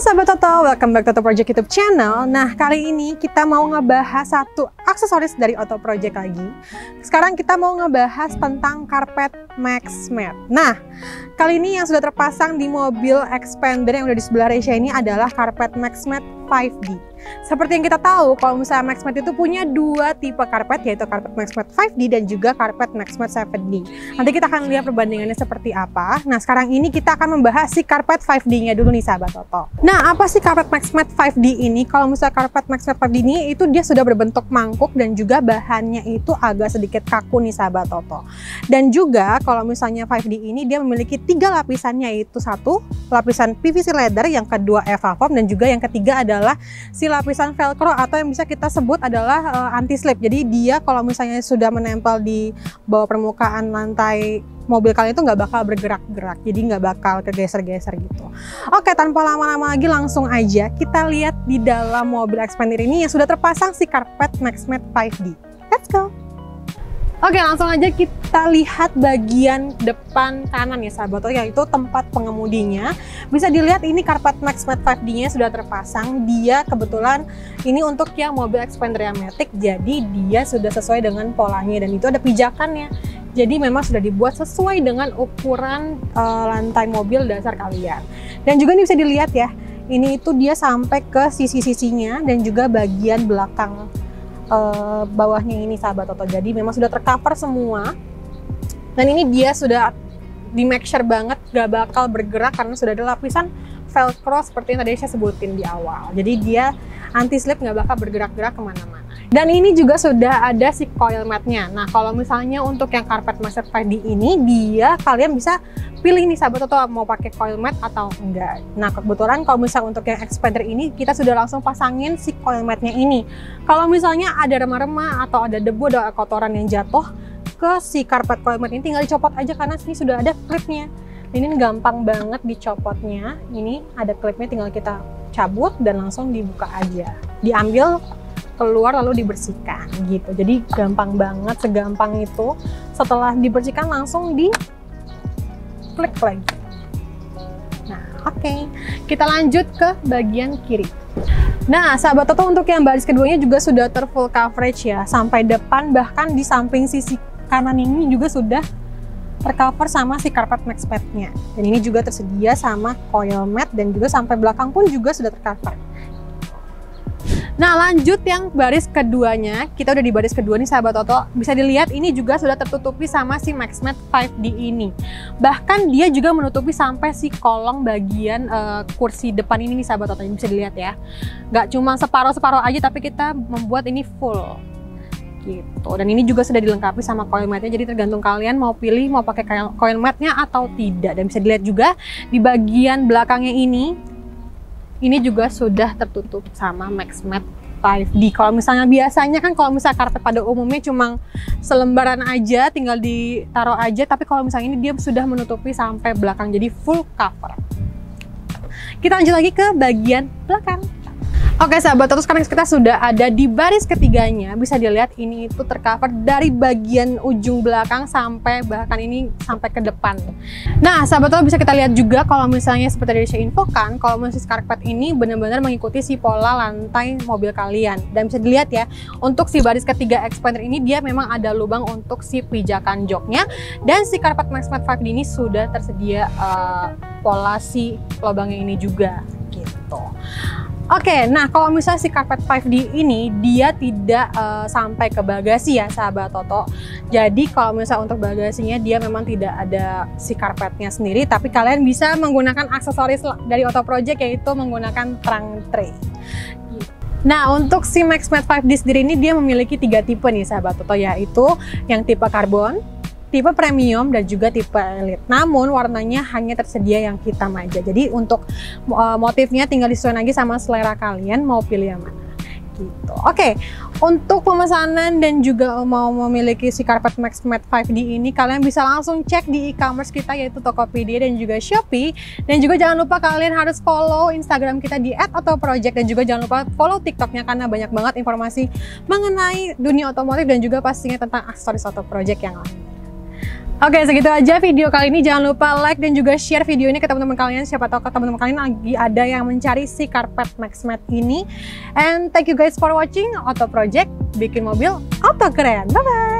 Sahabat Oto, welcome back to Oto Project YouTube channel. Nah, kali ini kita mau ngebahas satu aksesoris dari Oto Project lagi. Sekarang kita mau ngebahas tentang karpet Maxmat. Nah, kali ini yang sudah terpasang di mobil Xpander yang udah di sebelah Reza ini adalah karpet Maxmat 5D. Seperti yang kita tahu, kalau misalnya Maxmat itu punya dua tipe karpet, yaitu karpet Maxmat 5D dan juga karpet Maxmat 7D. Nanti kita akan lihat perbandingannya seperti apa. Nah, sekarang ini kita akan membahas si karpet 5D-nya dulu nih, Sahabat Oto. Nah, apa sih karpet Maxmat 5D ini? Kalau misalnya karpet Maxmat 5D ini itu dia sudah berbentuk mangkuk dan juga bahannya itu agak sedikit kaku nih, Sahabat Oto. Dan juga kalau misalnya 5D ini dia memiliki tiga lapisannya, yaitu satu lapisan PVC leather, yang kedua EVA foam, dan juga yang ketiga adalah si lapisan velcro atau yang bisa kita sebut adalah anti slip. Jadi dia kalau misalnya sudah menempel di bawah permukaan lantai mobil kalian itu nggak bakal bergerak-gerak, jadi nggak bakal kegeser-geser gitu. Oke, tanpa lama-lama lagi langsung aja kita lihat di dalam mobil Xpander ini yang sudah terpasang si karpet Maxmat 5D. Let's go! Oke, langsung aja kita lihat bagian depan kanan ya, Sahabat Oto, yaitu tempat pengemudinya. Bisa dilihat ini karpet Maxmat 5D-nya sudah terpasang. Dia kebetulan ini untuk yang mobil Xpander yang matic, jadi dia sudah sesuai dengan polanya dan itu ada pijakannya. Jadi memang sudah dibuat sesuai dengan ukuran lantai mobil dasar kalian. Dan juga ini bisa dilihat ya, ini itu dia sampai ke sisi-sisinya dan juga bagian belakang bawahnya ini, Sahabat Oto. Jadi memang sudah tercover semua. Dan ini dia sudah di make sure banget gak bakal bergerak karena sudah ada lapisan velcro seperti yang tadi saya sebutin di awal. Jadi dia anti slip, gak bakal bergerak-gerak kemana-mana. Dan ini juga sudah ada si coil matnya. Nah, kalau misalnya untuk yang karpet Maxmat 5D ini, dia kalian bisa pilih nih, Sahabat Oto, mau pakai coil mat atau enggak. Nah, kebetulan kalau misalnya untuk yang Xpander ini, kita sudah langsung pasangin si coil matnya ini. Kalau misalnya ada remah-remah atau ada debu, ada kotoran yang jatuh ke si karpet coil mat ini, tinggal dicopot aja karena sini sudah ada klipnya. Ini gampang banget dicopotnya. Ini ada klipnya, tinggal kita cabut dan langsung dibuka aja. Diambil keluar lalu dibersihkan gitu. Jadi gampang banget, segampang itu. Setelah dibersihkan langsung di klik lagi. Nah, oke. Kita lanjut ke bagian kiri. Nah, Sahabat Oto, untuk yang baris keduanya juga sudah terfull coverage ya, sampai depan, bahkan di samping sisi kanan ini juga sudah tercover sama si karpet Maxmat-nya. Dan ini juga tersedia sama coil mat dan juga sampai belakang pun juga sudah tercover. Nah, lanjut yang baris keduanya. Kita udah di baris kedua nih, Sahabat Oto. Bisa dilihat ini juga sudah tertutupi sama si Maxmat 5D ini. Bahkan dia juga menutupi sampai si kolong bagian kursi depan ini nih, Sahabat Oto. Ini bisa dilihat ya. Nggak cuma separuh-separuh aja, tapi kita membuat ini full gitu. Dan ini juga sudah dilengkapi sama coil matnya. Jadi tergantung kalian mau pilih mau pakai coil matnya atau tidak. Dan bisa dilihat juga di bagian belakangnya ini. Ini juga sudah tertutup sama Maxmat 5D. Kalau misalnya biasanya kan kalau misalnya karpet pada umumnya cuma selembaran aja, tinggal ditaruh aja. Tapi kalau misalnya ini dia sudah menutupi sampai belakang, jadi full cover. Kita lanjut lagi ke bagian belakang. Oke, Sahabat Oto, sekarang kita sudah ada di baris ketiganya. Bisa dilihat ini itu tercover dari bagian ujung belakang sampai bahkan ini sampai ke depan. Nah, Sahabat Oto, bisa kita lihat juga kalau misalnya seperti tadi saya infokan, kalau misalnya karpet ini benar-benar mengikuti si pola lantai mobil kalian. Dan bisa dilihat ya, untuk si baris ketiga Xpander ini dia memang ada lubang untuk si pijakan joknya. Dan si karpet Maxmat 5D ini sudah tersedia pola si lubangnya ini juga gitu. Oke, nah kalau misalnya si karpet 5D ini dia tidak sampai ke bagasi ya, Sahabat Oto. Jadi kalau misalnya untuk bagasinya dia memang tidak ada si karpetnya sendiri, tapi kalian bisa menggunakan aksesoris dari Oto Project yaitu menggunakan trunk tray. Nah, untuk si Maxmat 5D sendiri ini dia memiliki tiga tipe nih, Sahabat Oto, yaitu yang tipe karbon, tipe premium, dan juga tipe elite. Namun warnanya hanya tersedia yang hitam aja. Jadi untuk motifnya tinggal disesuaikan lagi sama selera kalian mau pilih yang mana gitu. Oke, untuk pemesanan dan juga mau memiliki si karpet Maxmat 5D ini, kalian bisa langsung cek di e-commerce kita yaitu Tokopedia dan juga Shopee. Dan juga jangan lupa kalian harus follow Instagram kita di @otoproject dan juga jangan lupa follow TikToknya karena banyak banget informasi mengenai dunia otomotif dan juga pastinya tentang aksesoris Oto Project yang lain. Oke, segitu aja video kali ini. Jangan lupa like dan juga share video ini ke teman-teman kalian. Siapa tahu ke teman-teman kalian lagi ada yang mencari si karpet Maxmat ini. And thank you guys for watching Oto Project. Bikin mobil Oto keren. Bye-bye!